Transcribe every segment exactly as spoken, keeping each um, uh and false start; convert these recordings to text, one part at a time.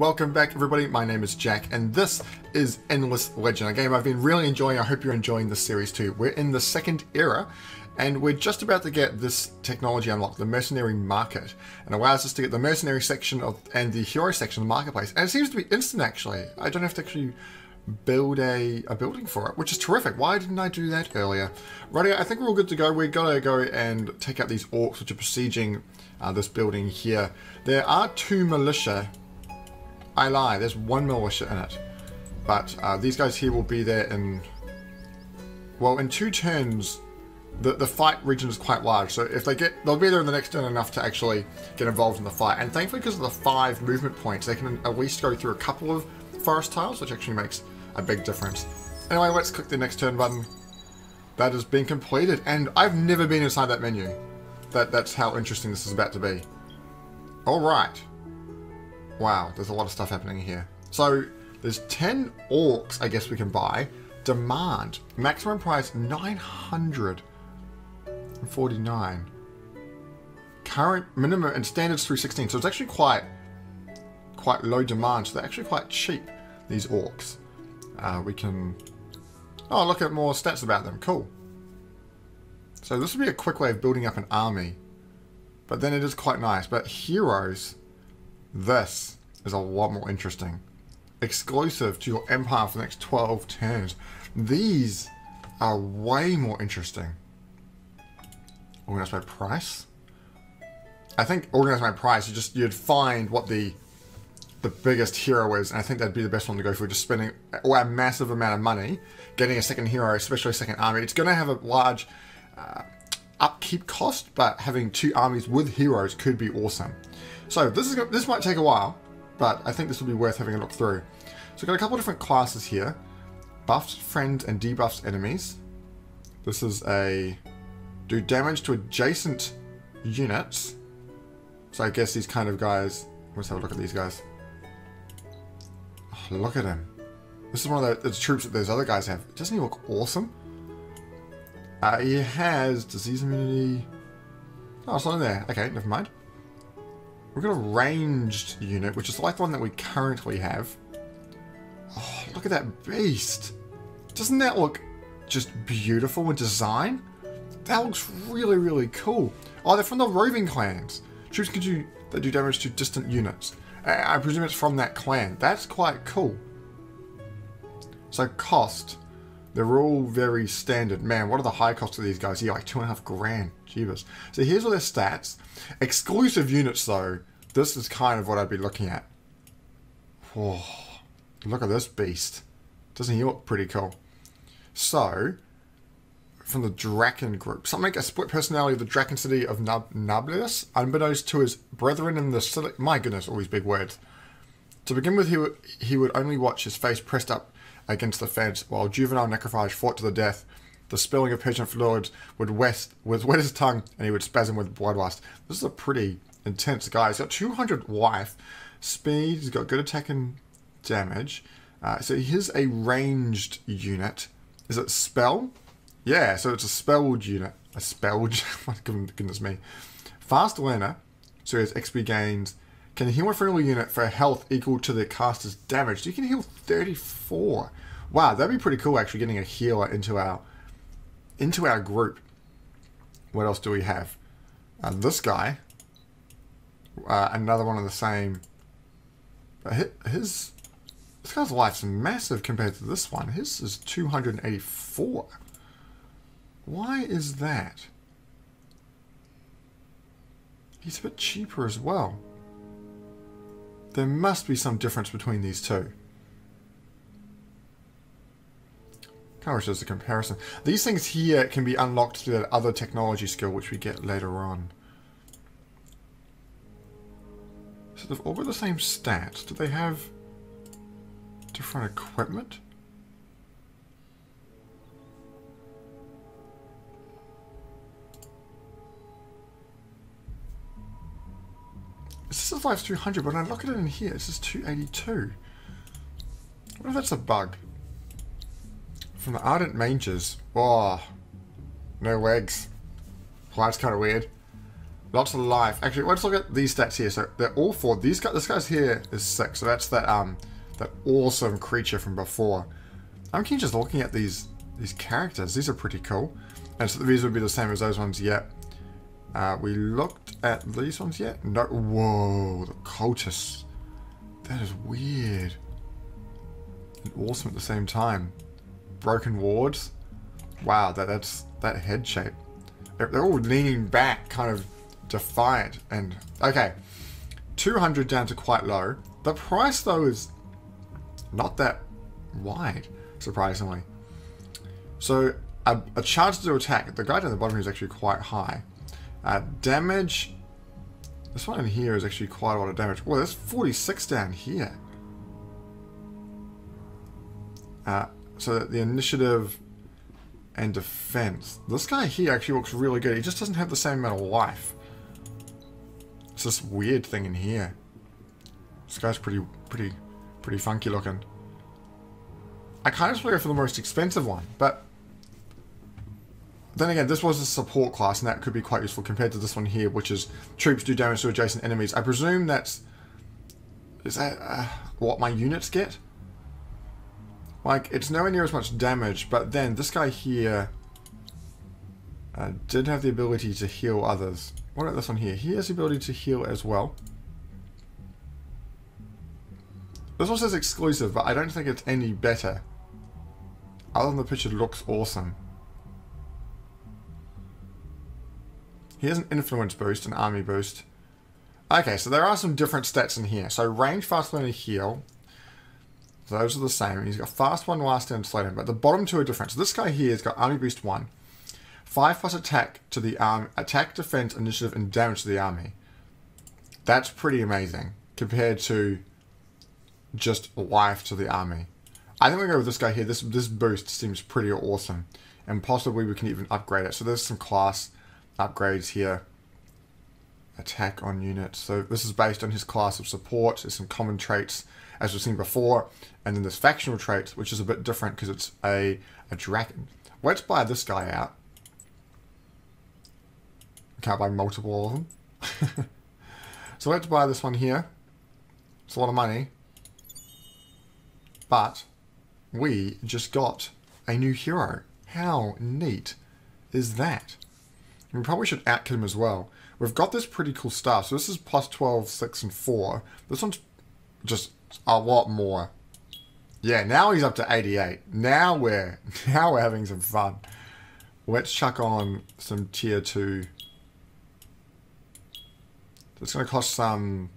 welcome back everybody, my name is Jack and this is Endless Legend, a game I've been really enjoying. I hope you're enjoying this series too. We're in the second era and we're just about to get this technology unlocked, the Mercenary Market, and allows us to get the Mercenary section of and the Hero section of the Marketplace, and it seems to be instant actually. I don't have to actually build a, a building for it, which is terrific. Why didn't I do that earlier? Right, I think we're all good to go. We've got to go and take out these orcs which are besieging uh, this building here. There are two militia. I lie, there's one militia in it. But uh, these guys here will be there in... Well, in two turns, the, the fight region is quite large. So if they get... They'll be there in the next turn enough to actually get involved in the fight. And thankfully, because of the five movement points, they can at least go through a couple of forest tiles, which actually makes a big difference. Anyway, let's click the next turn button. That has been completed, and I've never been inside that menu. That that's how interesting this is about to be. Alright. Wow, there's a lot of stuff happening here. So, there's ten orcs I guess we can buy. Demand. Maximum price nine hundred forty-nine. Current minimum and standards three sixteen, so it's actually quite quite low demand, so they're actually quite cheap, these orcs. Uh, we can... Oh, look at more stats about them. Cool. So this would be a quick way of building up an army. But then it is quite nice. But heroes, this is a lot more interesting. Exclusive to your empire for the next twelve turns. These are way more interesting. Organize by price? I think organize by price, you just, you'd find what the... the biggest hero is, and I think that'd be the best one to go for, just spending a massive amount of money getting a second hero, especially a second army. It's going to have a large uh, upkeep cost, but having two armies with heroes could be awesome. So this is gonna, this might take a while, but I think this will be worth having a look through. So we've got a couple of different classes here. Buffs friends and debuffs enemies. This is a do damage to adjacent units. So I guess these kind of guys, let's have a look at these guys. Look at him. This is one of the, the troops that those other guys have. Doesn't he look awesome? Uh, he has disease immunity. Oh, it's not in there. Okay, never mind. We've got a ranged unit, which is like the one that we currently have. Oh, look at that beast. Doesn't that look just beautiful in design? That looks really, really cool. Oh, they're from the roving clans. Troops can do, they do damage to distant units. I presume it's from that clan. That's quite cool. So cost. They're all very standard. Man, what are the high costs of these guys? Yeah, like two and a half grand. Jeebus. So here's all their stats. Exclusive units though. This is kind of what I'd be looking at. Oh, look at this beast. Doesn't he look pretty cool? So, from the Draken group. Something a split personality of the Draken city of Nab Nablius, unbeknownst to his brethren in the city. My goodness, all these big words. To begin with, he would, he would only watch his face pressed up against the fence, while juvenile necrophage fought to the death. The spilling of patient fluids would west, would wet his tongue, and he would spasm with bloodlust. This is a pretty intense guy. He's got two hundred life, speed, he's got good attack and damage. Uh, so here's a ranged unit. Is it spell? Yeah, so it's a spelled unit. A spelled, my goodness me. Fast learner, so his X P gains. Can heal a friendly unit for health equal to the caster's damage. So you can heal thirty-four. Wow, that'd be pretty cool actually, getting a healer into our into our group. What else do we have? Uh, this guy. Uh, another one of the same. But his, this guy's life's massive compared to this one. His is two hundred eighty-four. Why is that? He's a bit cheaper as well. There must be some difference between these two. Can't remember if there's a comparison. These things here can be unlocked through that other technology skill which we get later on. So they've all got the same stats. Do they have different equipment? This is life's two hundred, but when I look at it in here, this is two eighty-two. What if that's a bug? From the Ardent Mangers. Oh, no legs. Well, that's kind of weird. Lots of life. Actually, let's look at these stats here. So they're all four. These guys, this guy's here is six. So that's that um that awesome creature from before. I'm keen just looking at these these characters. These are pretty cool. And so these would be the same as those ones yet. Uh, we looked at these ones yet? No. Whoa, the cultists. That is weird. And awesome at the same time. Broken wards. Wow, that that's that head shape. They're, they're all leaning back, kind of defiant. And okay, two hundred down to quite low. The price though is not that wide, surprisingly. So a, a chance to attack. The guy down the bottom here is actually quite high. Uh, damage. This one in here is actually quite a lot of damage. Well, there's forty-six down here. Uh, so that the initiative and defense. This guy here actually looks really good. He just doesn't have the same amount of life. It's this weird thing in here. This guy's pretty, pretty, pretty funky looking. I kind of just want to go for the most expensive one, but then again, this was a support class, and that could be quite useful compared to this one here, which is troops do damage to adjacent enemies. I presume that's... Is that uh, what my units get? Like, it's nowhere near as much damage, but then this guy here uh, did have the ability to heal others. What about this one here? He has the ability to heal as well. This one says exclusive, but I don't think it's any better. Other than the picture looks awesome. He has an influence boost, an army boost. Okay, so there are some different stats in here. So range, fast learn, and heal. Those are the same. He's got fast one, last and slow down, but the bottom two are different. So this guy here has got army boost one, five plus attack to the arm, attack, defense, initiative, and damage to the army. That's pretty amazing compared to just life to the army. I think we go with this guy here. This this boost seems pretty awesome, and possibly we can even upgrade it. So there's some class upgrades here. Attack on units. So this is based on his class of support. There's some common traits as we've seen before, and then there's factional traits, which is a bit different because it's a a dragon. Let's buy this guy out. Can't buy multiple of them. So let's buy this one here. It's a lot of money, but we just got a new hero. How neat is that? We probably should outkit him as well. We've got this pretty cool stuff. So this is plus twelve, six, and four. This one's just a lot more. Yeah, now he's up to eighty-eight. Now we're now we're having some fun. Let's chuck on some tier two. It's going to cost some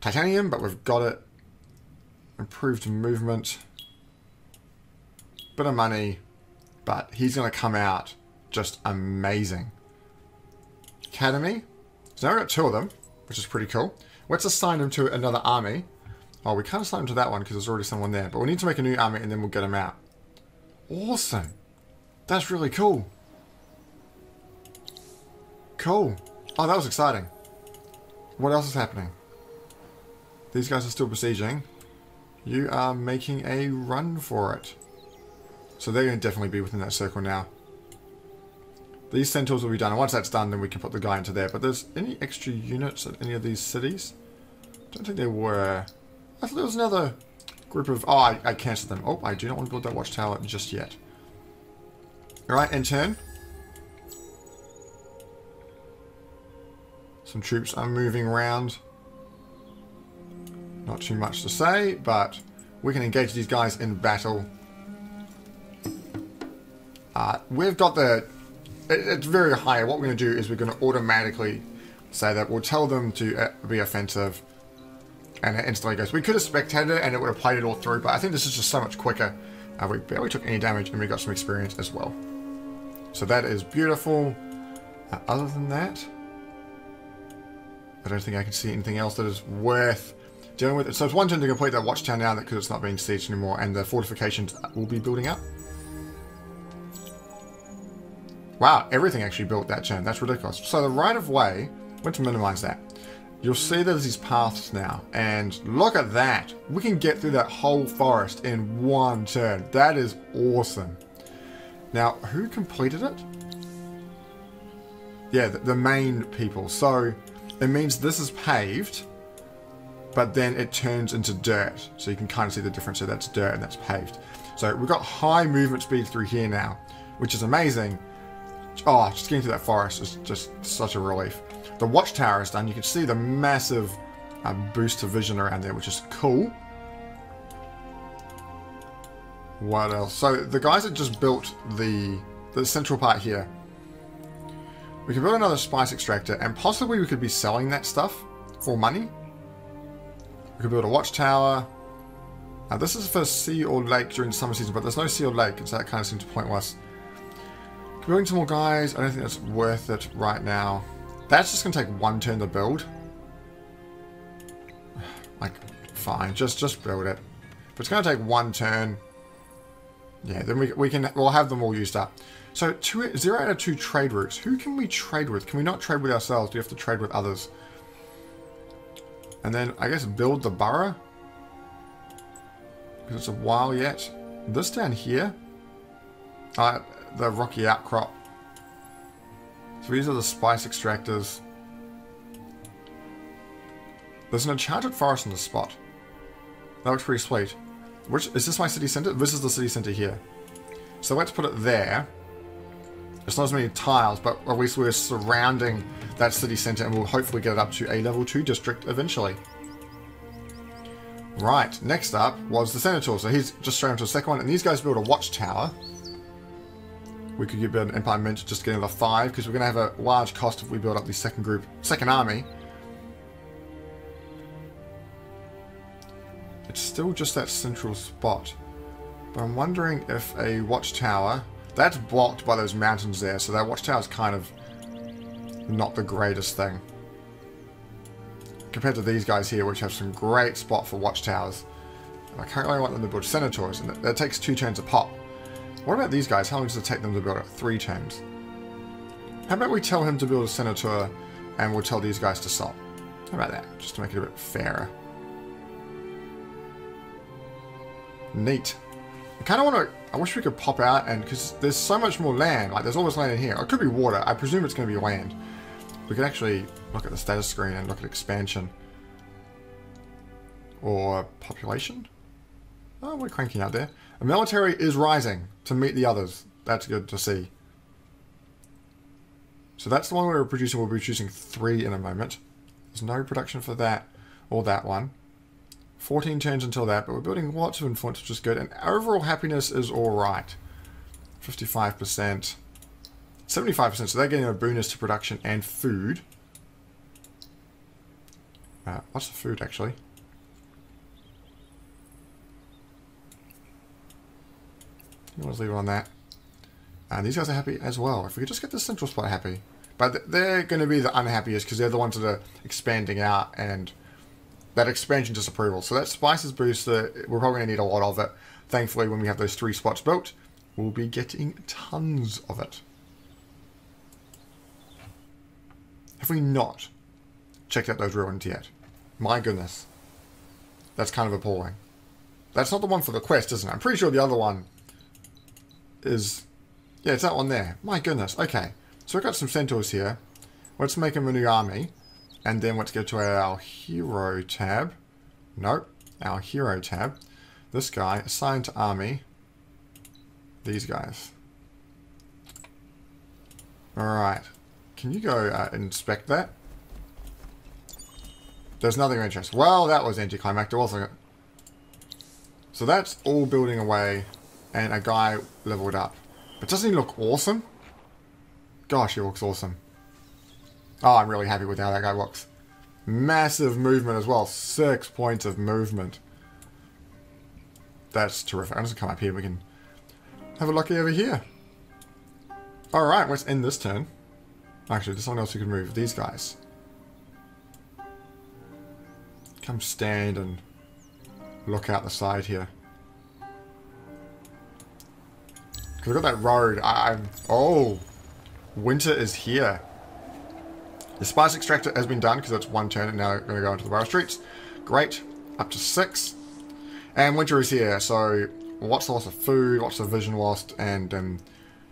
titanium, but we've got it. Improved movement. Bit of money, but he's going to come out just amazing. Academy. So now we've got two of them, which is pretty cool. Let's assign him to another army. Oh, we can't assign him to that one because there's already someone there. But we need to make a new army and then we'll get him out. Awesome. That's really cool. Cool. Oh, that was exciting. What else is happening? These guys are still besieging. You are making a run for it. So they're going to definitely be within that circle now. These centaurs will be done, and once that's done, then we can put the guy into there. But there's any extra units at any of these cities? Don't think there were. I thought there was another group of... Oh, I, I cancelled them. Oh, I do not want to build that watchtower just yet. Alright, in turn. Some troops are moving around. Not too much to say, but we can engage these guys in battle. Uh, we've got the... It's very high. What we're going to do is we're going to automatically say that we'll tell them to be offensive, and it instantly goes. We could have spectated it and it would have played it all through, but I think this is just so much quicker. Uh, we barely took any damage and we got some experience as well. So that is beautiful. Uh, other than that, I don't think I can see anything else that is worth dealing with. So it's one turn to complete that watchtower now because it's not being sieged anymore, and the fortifications will be building up. Wow, everything actually built that turn. That's ridiculous. So the right of way, let's minimize that. You'll see there's these paths now, and look at that. We can get through that whole forest in one turn. That is awesome. Now, who completed it? yeah, the, the main people. So it means this is paved, but then it turns into dirt. So you can kind of see the difference. So that's dirt and that's paved. So we've got high movement speed through here now, which is amazing. Oh, just getting through that forest is just such a relief. The watchtower is done. You can see the massive uh, boost to vision around there, which is cool. What else? So the guys that just built the, the central part here, we could build another spice extractor, and possibly we could be selling that stuff for money. We could build a watchtower. Now this is for sea or lake during summer season, but there's no sea or lake, and so that kind of seems pointless. Building some more guys, I don't think that's worth it right now. That's just going to take one turn to build. Like, fine, just just build it. But it's going to take one turn. Yeah, then we, we can, we'll have them all used up. So two, zero out of two trade routes. Who can we trade with? Can we not trade with ourselves? Do we have to trade with others? And then I guess build the burrow, because it's a while yet. This down here, uh, the rocky outcrop. So these are the spice extractors. There's an enchanted forest in the spot. That looks pretty sweet. Which, is this my city centre? This is the city centre here. So let's put it there. There's not as many tiles, but at least we're surrounding that city centre, and we'll hopefully get it up to a level two district eventually. Right, next up was the senator. So he's just straight into the second one, and these guys build a watchtower. We could get an empire mint, just get another five, because we're going to have a large cost if we build up the second group, second army. It's still just that central spot. But I'm wondering if a watchtower... That's blocked by those mountains there, so that watchtower's kind of not the greatest thing. Compared to these guys here, which have some great spot for watchtowers. I currently want them to build senators, and that takes two turns a pop. What about these guys? How long does it take them to build it? Three turns. How about we tell him to build a senator, and we'll tell these guys to stop? How about that? Just to make it a bit fairer. Neat. I kind of want to... I wish we could pop out, and because there's so much more land. Like, there's all this land in here. It could be water. I presume it's going to be land. We could actually look at the status screen and look at expansion. Or population? Oh, we're cranking out there. The military is rising to meet the others. That's good to see. So that's the one we're producing. We'll be producing three in a moment. There's no production for that or that one. fourteen turns until that, but we're building lots of influence, which is good, and overall happiness is alright. fifty-five percent. seventy-five percent, so they're getting a bonus to production and food. Uh, lots of food, actually. Let's leave it on that. And these guys are happy as well. If we could just get the central spot happy. But they're going to be the unhappiest, because they're the ones that are expanding out, and... that expansion disapproval. So that spices booster, we're probably going to need a lot of it. Thankfully, when we have those three spots built, we'll be getting tons of it. Have we not checked out those ruins yet? My goodness. That's kind of appalling. That's not the one for the quest, isn't it? I'm pretty sure the other one is... yeah, it's that one there. My goodness. Okay. So we've got some centaurs here. Let's make them a new army. And then let's go to our hero tab. Nope, our hero tab. This guy, assigned to army. These guys. Alright. Can you go uh, inspect that? There's nothing of interest. Well, that was anticlimactic, wasn't it? So that's all building away, and a guy leveled up. But doesn't he look awesome? Gosh, he looks awesome. Oh, I'm really happy with how that guy looks. Massive movement as well. Six points of movement. That's terrific. I'm just gonna come up here. We can have a look over here. Alright, let's end this turn. Actually, there's someone else who can move. These guys. Come stand and look out the side here. Because we've got that road. I, I'm... Oh! Winter is here. The spice extractor has been done, because that's one turn, and now we're going to go into the barrel streets. Great. Up to six. And winter is here, so lots and lots of food, lots of vision lost, and um,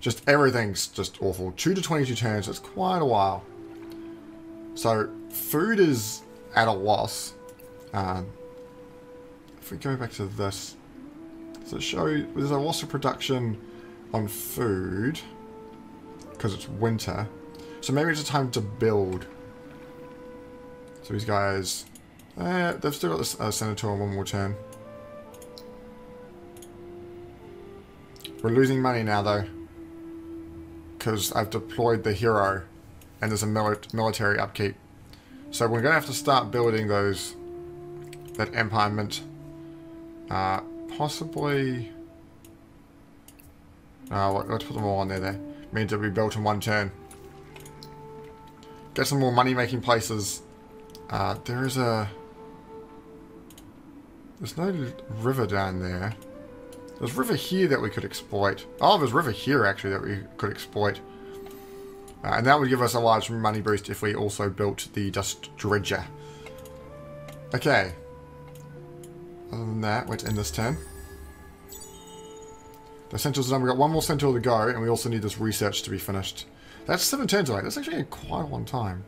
Just everything's just awful. two to twenty-two turns, that's quite a while. So food is at a loss. Um, if we go back to this, does it show there's a loss of production on food because it's winter? So maybe it's a time to build. So these guys, eh, they've still got this uh, senator on one more turn. We're losing money now though, because I've deployed the hero and there's a mil military upkeep. So we're going to have to start building those, that empire mint. Uh, possibly, uh, let's put them all on there there. Means it'll be built in one turn. Get some more money making places. Uh, there is a, there's no river down there. There's river here that we could exploit. Oh, there's river here actually that we could exploit. Uh, and that would give us a large money boost if we also built the dust dredger. Okay. Other than that, let's end this turn. The centaur's done. We've got one more centaur to go, and we also need this research to be finished. That's seven turns away. That's actually quite a long time.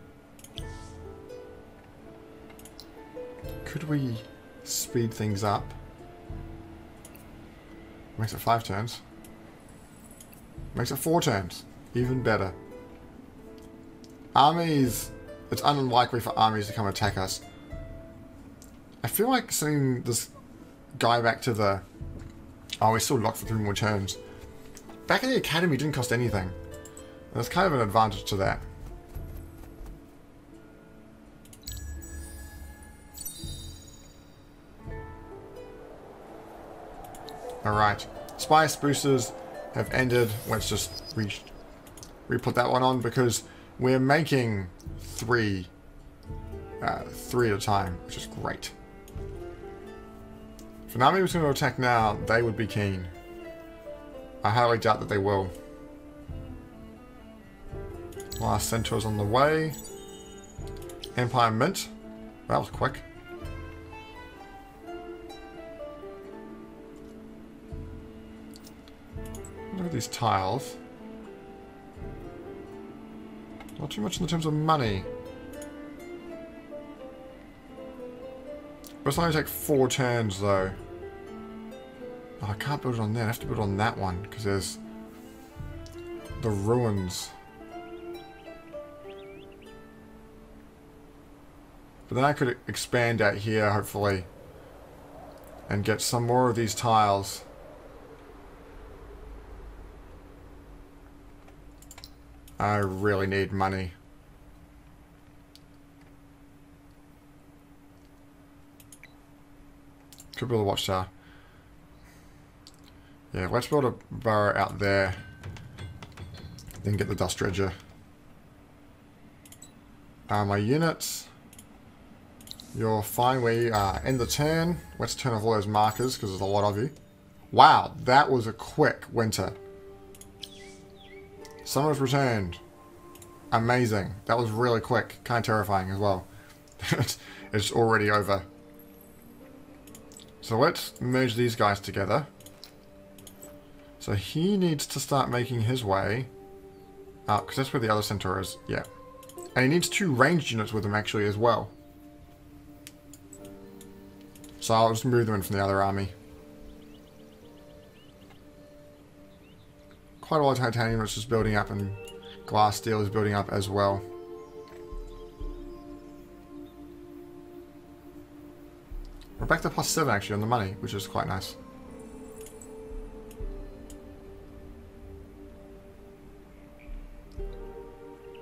Could we speed things up? Makes it five turns. Makes it four turns. Even better. Armies. It's unlikely for armies to come attack us. I feel like sending this guy back to the... Oh, we're still locked for three more turns. Back in the academy didn't cost anything. And there's kind of an advantage to that. Alright. Spice boosters have ended. Let's just re, re put that one on because we're making three, uh, three at a time, which is great. If an army was going to attack now, they would be keen. I highly doubt that they will. Last centaur's on the way. Empire mint. That was quick. Look at these tiles. Not too much in the terms of money. It's only take four turns though. Oh, I can't build it on there. I have to build it on that one because there's the ruins. But then I could expand out here hopefully and get some more of these tiles. I really need money. Could build a watchtower. Yeah, let's build a burrow out there. Then get the dust dredger. Uh, my units. You're fine where you are. End the turn. Let's turn off all those markers because there's a lot of you. Wow, that was a quick winter. Summer's returned. Amazing. That was really quick. Kind of terrifying as well. It's already over. So let's merge these guys together. So he needs to start making his way up, because that's where the other centaur is. Yeah. And he needs two ranged units with him, actually, as well. So I'll just move them in from the other army. Quite a lot of titanium is just building up, and glass steel is building up as well. We're back to plus seven actually on the money, which is quite nice.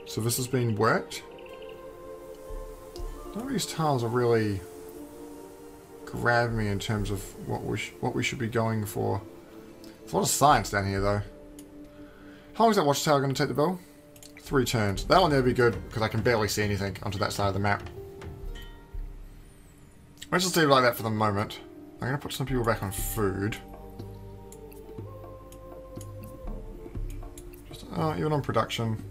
So this has been worked. None of these tiles are really grab me in terms of what we sh what we should be going for. There's a lot of science down here though. How long is that watchtower going to take the bill? Three turns. That one there will be good because I can barely see anything onto that side of the map. Let's just leave it like that for the moment. I'm going to put some people back on food. Just, oh, even on production.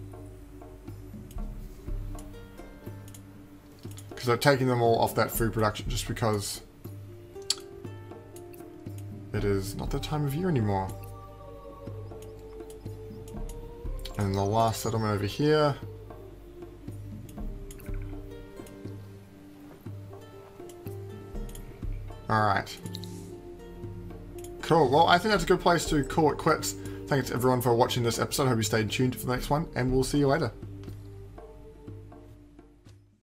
Because they're taking them all off that food production just because it is not the time of year anymore. And the last settlement over here. Alright. Cool. Well, I think that's a good place to call it quits. Thanks everyone for watching this episode. Hope you stayed tuned for the next one, and we'll see you later.